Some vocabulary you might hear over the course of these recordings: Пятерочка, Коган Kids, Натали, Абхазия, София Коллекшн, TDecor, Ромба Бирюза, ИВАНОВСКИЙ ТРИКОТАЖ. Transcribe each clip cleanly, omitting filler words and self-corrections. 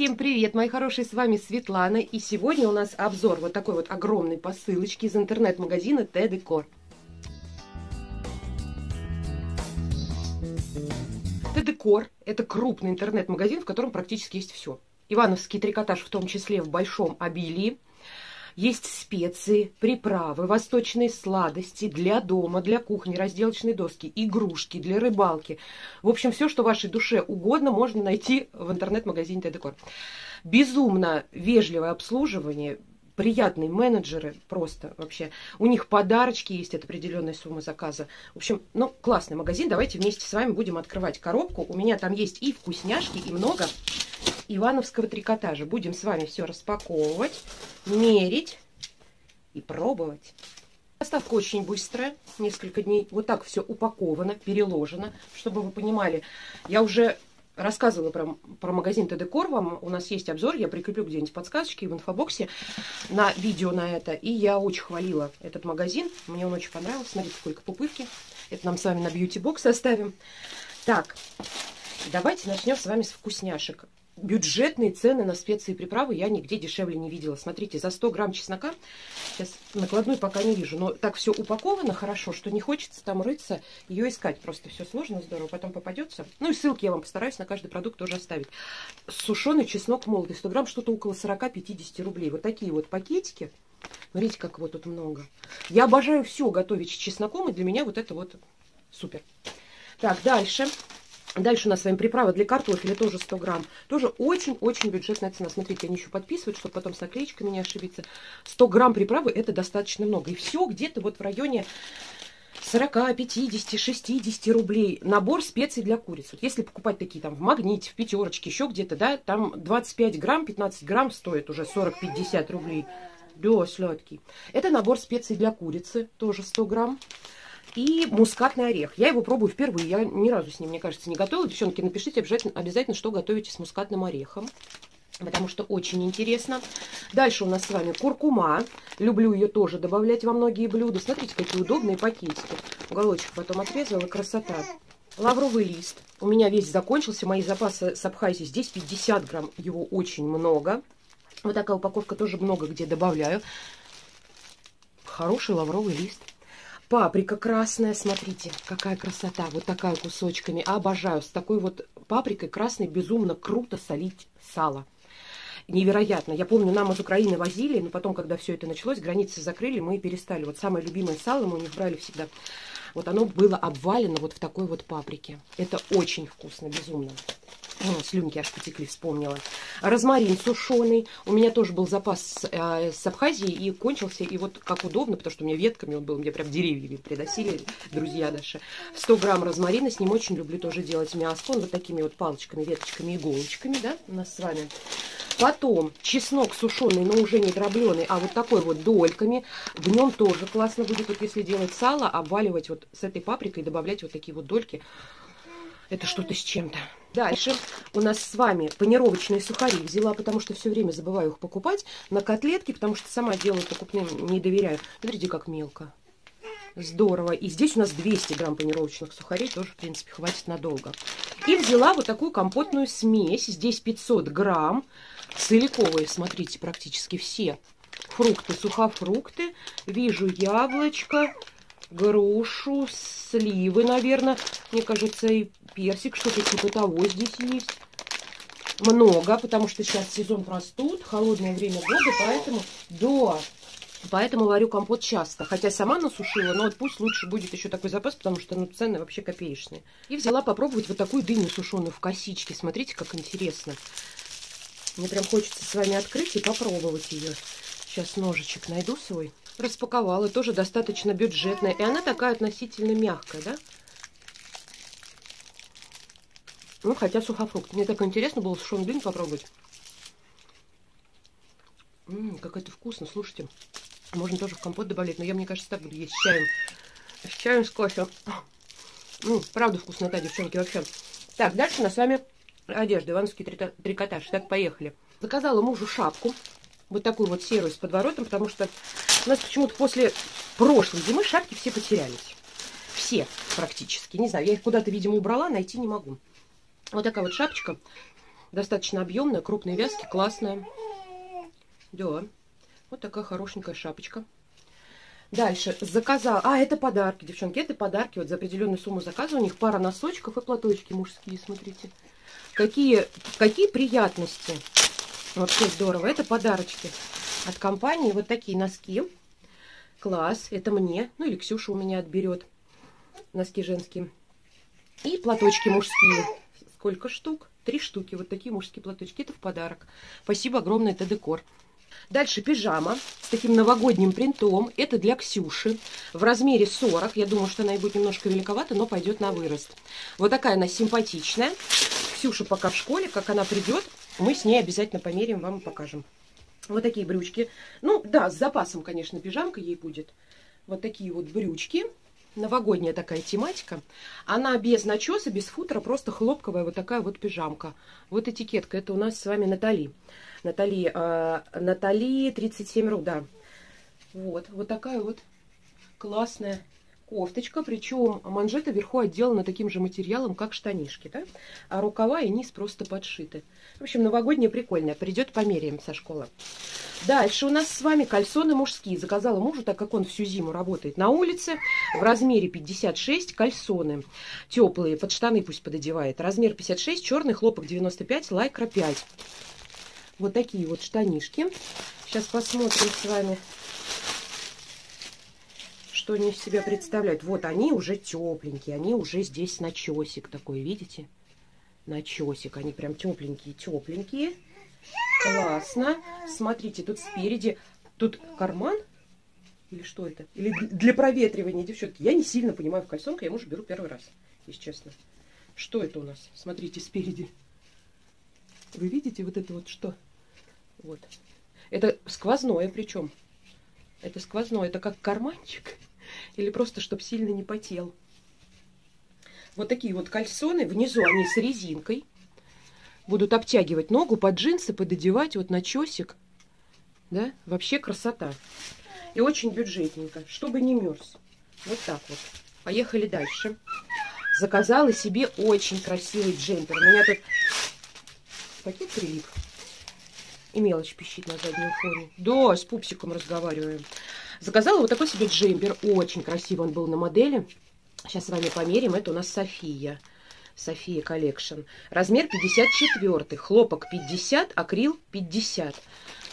Всем привет, мои хорошие, с вами Светлана, и сегодня у нас обзор вот такой вот огромной посылочки из интернет-магазина TDecor. TDecor – это крупный интернет-магазин, в котором практически есть все. Ивановский трикотаж, в том числе в большом обилии. Есть специи, приправы, восточные сладости для дома, для кухни, разделочные доски, игрушки для рыбалки. В общем, все, что вашей душе угодно, можно найти в интернет-магазине TDecor. Безумно вежливое обслуживание, приятные менеджеры просто вообще. У них подарочки есть от определенной суммы заказа. В общем, ну, классный магазин. Давайте вместе с вами будем открывать коробку. У меня там есть и вкусняшки, и много ивановского трикотажа. Будем с вами все распаковывать, мерить и пробовать. Доставка очень быстрая, несколько дней. Вот так все упаковано, переложено, чтобы вы понимали. Я уже рассказывала про магазин TDecor вам. У нас есть обзор, я прикреплю где-нибудь подсказочки в инфобоксе на видео на это. И я очень хвалила этот магазин, мне он очень понравился. Смотрите, сколько пупырки. Это нам с вами на бьюти-бокс оставим. Так, давайте начнем с вами с вкусняшек. Бюджетные цены на специи и приправы я нигде дешевле не видела. Смотрите, за 100 грамм чеснока, сейчас накладной пока не вижу, но так все упаковано хорошо, что не хочется там рыться, ее искать. Просто все сложно, здорово, потом попадется. Ну и ссылки я вам постараюсь на каждый продукт тоже оставить. Сушеный чеснок молотый, 100 грамм, что-то около 40-50 рублей. Вот такие вот пакетики. Смотрите, как его тут много. Я обожаю все готовить с чесноком, и для меня вот это вот супер. Так, дальше. Дальше у нас с вами приправа для картофеля, тоже 100 грамм. Тоже очень-очень бюджетная цена. Смотрите, они еще подписывают, чтобы потом с наклеечками не ошибиться. 100 грамм приправы – это достаточно много. И все где-то вот в районе 40, 50, 60 рублей. Набор специй для куриц. Вот если покупать такие там в Магните, в Пятерочке, еще где-то, да, там 25 грамм, 15 грамм стоит уже 40-50 рублей. Да, сладкий. Это набор специй для курицы, тоже 100 грамм. И мускатный орех. Я его пробую впервые. Я ни разу с ним, мне кажется, не готовила. Девчонки, напишите обязательно, что готовите с мускатным орехом, потому что очень интересно. Дальше у нас с вами куркума. Люблю ее тоже добавлять во многие блюда. Смотрите, какие удобные пакетики. Уголочек потом отрезала. Красота. Лавровый лист. У меня весь закончился. Мои запасы с Абхазии. Здесь 50 грамм. Его очень много. Вот такая упаковка, тоже много где добавляю. Хороший лавровый лист. Паприка красная, смотрите, какая красота, вот такая кусочками. Обожаю, с такой вот паприкой красной безумно круто солить сало. Невероятно. Я помню, нам из Украины возили, но потом, когда все это началось, границы закрыли, мы перестали. Вот самое любимое сало мы у них брали всегда. Вот оно было обвалено вот в такой вот паприке. Это очень вкусно, безумно. О, слюнки аж потекли, вспомнила. Розмарин сушеный. У меня тоже был запас с Абхазии и кончился. И вот как удобно, потому что у меня ветками он был. Мне прям деревьями приносили друзья наши. 100 грамм розмарина. С ним очень люблю тоже делать мясо. Он вот такими вот палочками, веточками, иголочками, да, у нас с вами. Потом чеснок сушеный, но уже не дробленый, а вот такой вот дольками. В нем тоже классно будет, вот если делать сало, обваливать вот с этой паприкой, добавлять вот такие вот дольки. Это что-то с чем-то. Дальше у нас с вами панировочные сухари. Взяла, потому что все время забываю их покупать. На котлетки, потому что сама делаю покупным, не доверяю. Смотрите, как мелко. Здорово. И здесь у нас 200 грамм панировочных сухарей. Тоже, в принципе, хватит надолго. И взяла вот такую компотную смесь. Здесь 500 грамм. Целиковые, смотрите, практически все. Фрукты, сухофрукты. Вижу яблочко, грушу, сливы, наверное, мне кажется, и персик, что-то типа того здесь есть. Много, потому что сейчас сезон простуд, холодное время года, поэтому, да, поэтому варю компот часто. Хотя сама насушила, но вот пусть лучше будет еще такой запас, потому что, ну, цены вообще копеечные. И взяла попробовать вот такую дыню сушеную в косичке. Смотрите, как интересно. Мне прям хочется с вами открыть и попробовать ее. Сейчас ножичек найду свой. Распаковала, тоже достаточно бюджетная. И она такая относительно мягкая, да? Ну, хотя сухофрукт. Мне так интересно было сушеную дыню попробовать. Как это вкусно, слушайте. Можно тоже в компот добавлять, но я, мне кажется, так буду есть с чаем. С чаем, с кофе. Правда вкуснота, девчонки, вообще. Так, дальше у нас с вами одежда, ивановский трикотаж. Так, поехали. Заказала мужу шапку. Вот такую вот серую с подворотом, потому что у нас почему-то после прошлой зимы шапки все потерялись. Все практически. Не знаю, я их куда-то, видимо, убрала, найти не могу. Вот такая вот шапочка. Достаточно объемная, крупной вязки, классная. Да. Вот такая хорошенькая шапочка. Дальше заказала. А, это подарки, девчонки. Это подарки. Вот за определенную сумму заказа у них пара носочков и платочки мужские. Смотрите. Какие приятности. Вообще здорово. Это подарочки от компании. Вот такие носки. Класс. Это мне. Ну или Ксюша у меня отберет. Носки женские. И платочки мужские. Сколько штук? 3 штуки. Вот такие мужские платочки. Это в подарок. Спасибо огромное, TDecor. Дальше пижама с таким новогодним принтом. Это для Ксюши. В размере 40. Я думаю, что она и будет немножко великовата, но пойдет на вырост. Вот такая она симпатичная. Ксюша пока в школе. Как она придет, мы с ней обязательно померяем, вам и покажем. Вот такие брючки. Ну, да, с запасом, конечно, пижамка ей будет. Вот такие вот брючки. Новогодняя такая тематика. Она без начеса, без футера, просто хлопковая вот такая вот пижамка. Вот этикетка. Это у нас с вами Натали. Натали 37 ру, да. Вот такая вот классная кофточка. Причем манжеты вверху отделаны таким же материалом, как штанишки, да? А рукава и низ просто подшиты. В общем, новогодняя прикольная. Придет, померяем со школы. Дальше у нас с вами кальсоны мужские. Заказала мужу, так как он всю зиму работает на улице. В размере 56 кальсоны. Теплые, под штаны пусть пододевает. Размер 56, черный, хлопок 95, лайкра 5. Вот такие вот штанишки. Сейчас посмотрим с вами, что они из себя представляют. Вот они уже тепленькие. Они уже здесь начесик такой, видите? Начесик. Они прям тепленькие-тепленькие. Классно. Смотрите, тут спереди. Тут карман. Или что это? Или для проветривания, девчонки. Я не сильно понимаю в кальсонках. Я мужа беру первый раз, если честно. Что это у нас? Смотрите, спереди. Вы видите вот это вот что? Вот. Это сквозное причем. Это сквозное. Это как карманчик. Или просто, чтобы сильно не потел. Вот такие вот кальсоны. Внизу они с резинкой. Будут обтягивать ногу, под джинсы пододевать. Вот начесик. Да? Вообще красота. И очень бюджетненько. Чтобы не мерз. Вот так вот. Поехали дальше. Заказала себе очень красивый джемпер. У меня тут пакет прилип. И мелочь пищит на заднем фоне. Да, с пупсиком разговариваем. Заказала вот такой себе джемпер. Очень красивый он был на модели. Сейчас с вами померим. Это у нас София. София Коллекшн. Размер 54. Хлопок 50, акрил 50.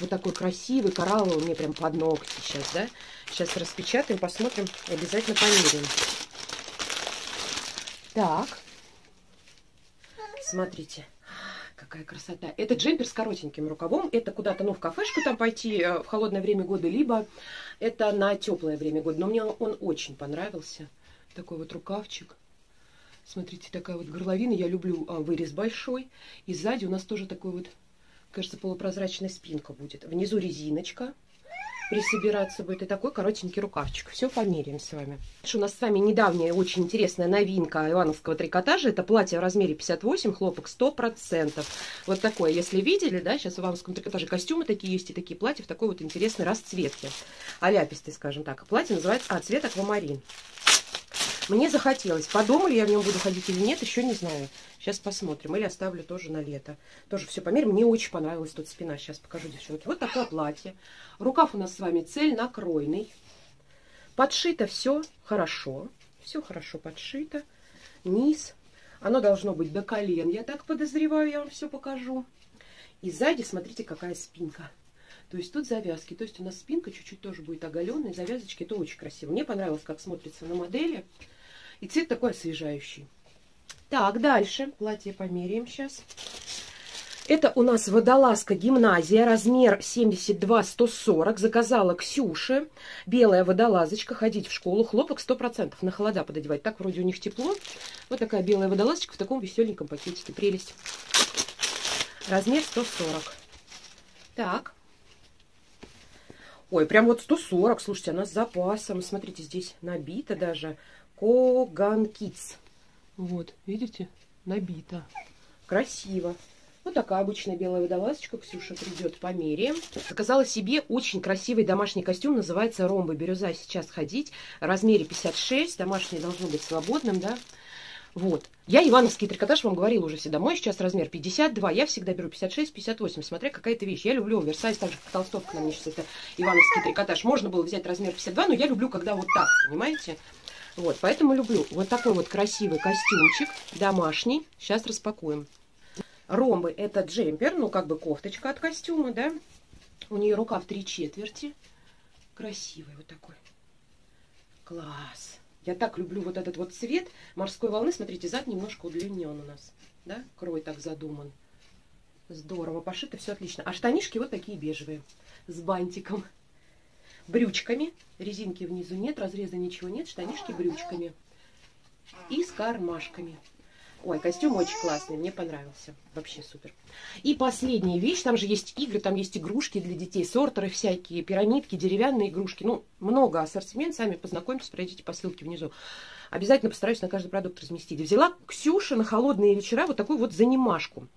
Вот такой красивый, коралловый. Мне прям под ногти сейчас, да? Сейчас распечатаем, посмотрим. Обязательно померим. Так. Смотрите. Какая красота. Это джемпер с коротеньким рукавом. Это куда-то, ну, в кафешку там пойти в холодное время года, либо это на теплое время года. Но мне он очень понравился. Такой вот рукавчик. Смотрите, такая вот горловина. Я люблю вырез большой. И сзади у нас тоже такой вот, кажется, полупрозрачная спинка будет. Внизу резиночка. Присобираться будет. И такой коротенький рукавчик. Все померяем с вами. У нас с вами недавняя очень интересная новинка ивановского трикотажа. Это платье в размере 58, хлопок 100%. Вот такое, если видели, да, сейчас в ивановском трикотаже костюмы такие есть и такие платья в такой вот интересной расцветке. Аляпистый, скажем так. Платье называется цвет аквамарин. Мне захотелось. Подумали, я в нем буду ходить или нет, еще не знаю. Сейчас посмотрим. Или оставлю тоже на лето. Тоже все померим. Мне очень понравилась тут спина. Сейчас покажу, девчонки. Вот такое платье. Рукав у нас с вами цельнокройный. Подшито все хорошо. Все хорошо подшито. Низ. Оно должно быть до колен. Я так подозреваю, я вам все покажу. И сзади, смотрите, какая спинка. То есть тут завязки. То есть у нас спинка чуть-чуть тоже будет оголенная. Завязочки. Это очень красиво. Мне понравилось, как смотрится на модели. И цвет такой освежающий. Так, дальше. Платье померяем сейчас. Это у нас водолазка гимназия. Размер 72-140. Заказала Ксюше. Белая водолазочка. Ходить в школу. Хлопок 100%. На холода пододевать. Так вроде у них тепло. Вот такая белая водолазочка в таком веселеньком пакетике. Прелесть. Размер 140. Так. Ой, прям вот 140. Слушайте, она с запасом. Смотрите, здесь набито даже. Коган Kids. Вот, видите? Набито. Красиво. Вот такая обычная белая водолазочка. Ксюша придет, померяем. Заказала себе очень красивый домашний костюм. Называется Ромба Бирюза. Сейчас ходить. В размере 56. Домашний должно быть свободным, да? Вот. Я ивановский трикотаж вам говорила уже всегда. Мой сейчас размер 52. Я всегда беру 56-58, смотря какая-то вещь. Я люблю оверсайз, так же как толстовка на мне сейчас. Это ивановский трикотаж. Можно было взять размер 52, но я люблю, когда вот так, понимаете? Вот, поэтому люблю. Вот такой вот красивый костюмчик, домашний. Сейчас распакуем. Ромбы — это джемпер, ну как бы кофточка от костюма, да? У нее рукав 3/4. Красивый вот такой. Класс. Я так люблю вот этот вот цвет морской волны. Смотрите, зад немножко удлинен у нас. Да? Крой так задуман. Здорово пошито, все отлично. А штанишки вот такие бежевые. С бантиком. Брючками. Резинки внизу нет, разреза ничего нет. Штанишки брючками. И с кармашками. Ой, костюм очень классный, мне понравился. Вообще супер. И последняя вещь, там же есть игры, там есть игрушки для детей, сортеры всякие, пирамидки, деревянные игрушки. Ну, много ассортимент, сами познакомьтесь, пройдите по ссылке внизу. Обязательно постараюсь на каждый продукт разместить. Взяла Ксюша на холодные вечера вот такую вот занимашку.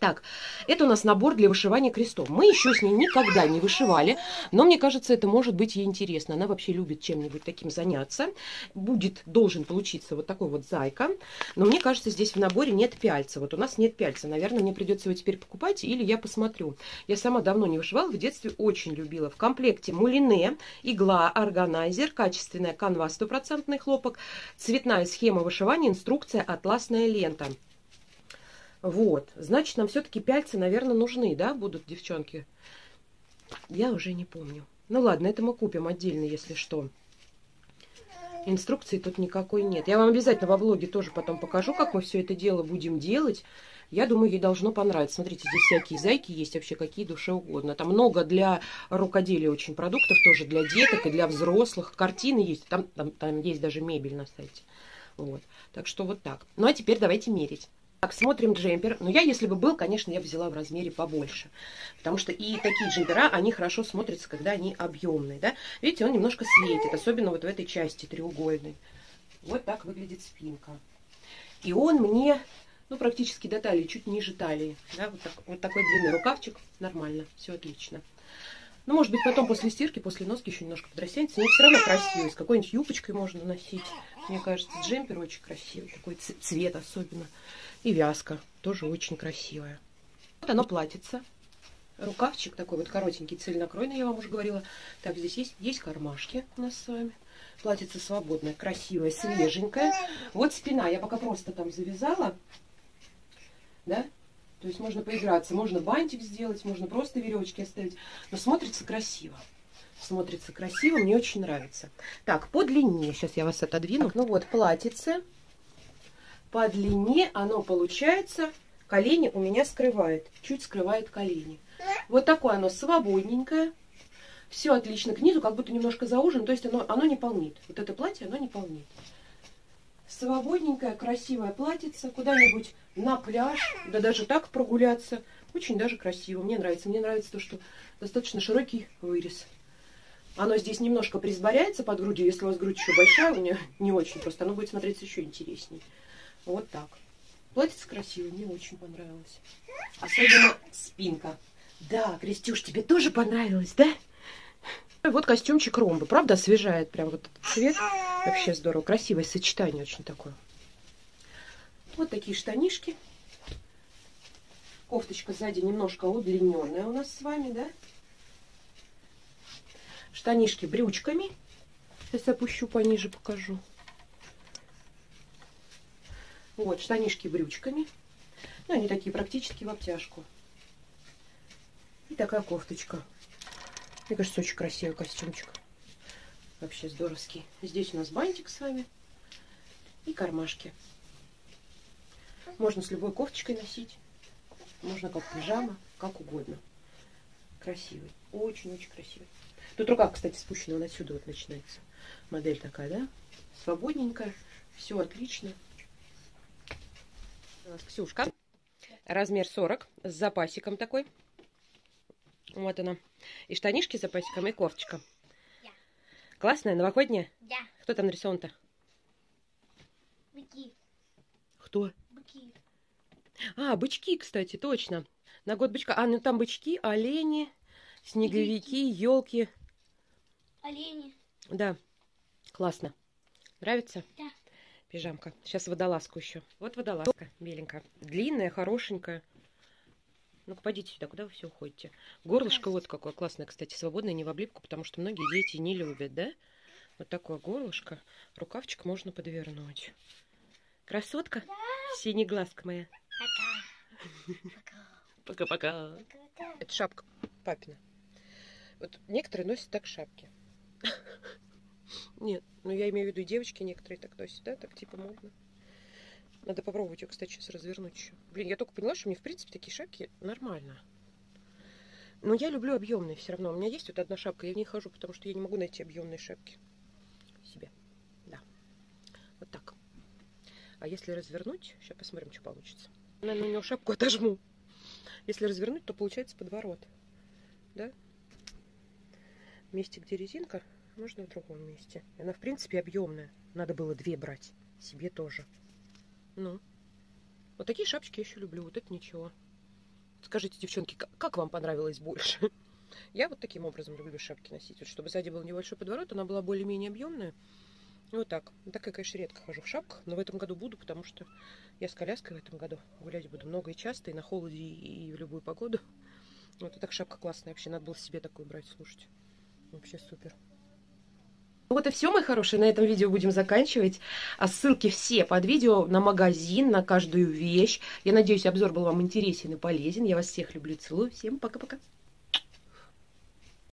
Так, это у нас набор для вышивания крестом. Мы еще с ней никогда не вышивали, но мне кажется, это может быть ей интересно. Она вообще любит чем-нибудь таким заняться. Должен получиться вот такой вот зайка. Но мне кажется, здесь в наборе нет пяльца. Вот у нас нет пяльца. Наверное, мне придется его теперь покупать или я посмотрю. Я сама давно не вышивала, в детстве очень любила. В комплекте мулине, игла, органайзер, качественная канва, 100% хлопок, цветная схема вышивания, инструкция, атласная лента. Вот, значит, нам все-таки пяльцы, наверное, нужны, да, будут, девчонки? Я уже не помню. Ну ладно, это мы купим отдельно, если что. Инструкции тут никакой нет. Я вам обязательно во влоге тоже потом покажу, как мы все это дело будем делать. Я думаю, ей должно понравиться. Смотрите, здесь всякие зайки есть, вообще какие душе угодно. Там много для рукоделия очень продуктов, тоже для деток и для взрослых. Картины есть, там есть даже мебель на сайте. Вот, так что вот так. Ну а теперь давайте мерить. Так, смотрим джемпер. Но я, если бы был, конечно, я бы взяла в размере побольше. Потому что и такие джемпера, они хорошо смотрятся, когда они объемные, да? Видите, он немножко светит, особенно вот в этой части треугольной. Вот так выглядит спинка. И он мне, ну, практически до талии, чуть ниже талии. Да? Вот такой длинный рукавчик. Нормально, все отлично. Ну, может быть, потом после стирки, после носки еще немножко подрастянется. Но все равно красиво. С какой-нибудь юбочкой можно носить. Мне кажется, джемпер очень красивый. Такой цвет особенно. И вязка тоже очень красивая. Вот оно платьице. Рукавчик такой вот коротенький, цельнокройный, я вам уже говорила. Так, здесь есть кармашки у нас с вами. Платьице свободное, красивое, свеженькое. Вот спина. Я пока просто там завязала. Да? То есть можно поиграться, можно бантик сделать, можно просто веревочки оставить. Но смотрится красиво. Смотрится красиво, мне очень нравится. Так, по длине, сейчас я вас отодвину. Ну вот, платьице. По длине оно получается, колени у меня скрывает. Чуть скрывает колени. Вот такое оно свободненькое. Все отлично. К низу как будто немножко заужено, то есть оно не полнит. Вот это платье, оно не полнит. Свободненькое, красивое платьице, куда-нибудь на пляж, да даже так прогуляться. Очень даже красиво, мне нравится. Мне нравится то, что достаточно широкий вырез. Оно здесь немножко присборяется под грудью, если у вас грудь еще большая, у меня не очень просто, оно будет смотреться еще интересней. Вот так. Платьице красиво, мне очень понравилось. Особенно спинка. Да, Крестюш, тебе тоже понравилось, да? Вот костюмчик ромбы, правда, освежает прям вот этот цвет. Вообще здорово, красивое сочетание очень такое. Вот такие штанишки. Кофточка сзади немножко удлиненная у нас с вами, да? Штанишки брючками. Сейчас опущу пониже, покажу. Вот, штанишки брючками. Ну, они такие практически в обтяжку. И такая кофточка. Мне кажется, очень красивый костюмчик. Вообще здоровский. Здесь у нас бантик с вами. И кармашки. Можно с любой кофточкой носить. Можно как пижама, как угодно. Красивый. Очень-очень красивый. Тут рукав, кстати, спущена. Он отсюда вот начинается. Модель такая, да? Свободненькая. Все отлично. У нас Ксюшка. Размер 40. С запасиком такой. Вот она. И штанишки с запасиком, и кофточка. Да. Классная, новогодняя? Да. Кто там нарисован-то? Быки. Кто? Быки. А, бычки, кстати, точно. На год бычка. А, ну там бычки, олени, снеговики, елки. Олени. Да. Классно. Нравится? Да. пижамка. Сейчас водолазку еще. Вот водолазка беленькая. Длинная, хорошенькая. Ну-ка, пойдите сюда, куда вы все уходите? Горлышко вот какое классное, кстати, свободное, не в облипку, потому что многие дети не любят, да? Вот такое горлышко. Рукавчик можно подвернуть. Красотка? Синий глазка моя. Пока-пока. Это шапка папина. Вот некоторые носят так шапки. Нет, ну я имею в виду, девочки некоторые так носят, да? Так типа модно. Надо попробовать ее, кстати, сейчас развернуть еще. Блин, я только поняла, что мне, в принципе, такие шапки нормально. Но я люблю объемные все равно. У меня есть вот одна шапка, я в ней хожу, потому что я не могу найти объемные шапки себе. Да. Вот так. А если развернуть, сейчас посмотрим, что получится. Наверное, у него шапку отожму. Если развернуть, то получается подворот. Да? В месте, где резинка, можно в другом месте. Она, в принципе, объемная. Надо было две брать. Себе тоже. Ну, вот такие шапочки я еще люблю, вот это ничего. Скажите, девчонки, как вам понравилось больше? Я вот таким образом люблю шапки носить, вот, чтобы сзади был небольшой подворот, она была более-менее объемная. Вот так. Вот так я, конечно, редко хожу в шапках, но в этом году буду, потому что я с коляской в этом году гулять буду много и часто, и на холоде, и в любую погоду. Вот, и так шапка классная вообще, надо было себе такую брать, слушайте. Вообще супер. Вот и все, мои хорошие, на этом видео будем заканчивать. А ссылки все под видео на магазин, на каждую вещь. Я надеюсь, обзор был вам интересен и полезен. Я вас всех люблю, целую. Всем пока-пока.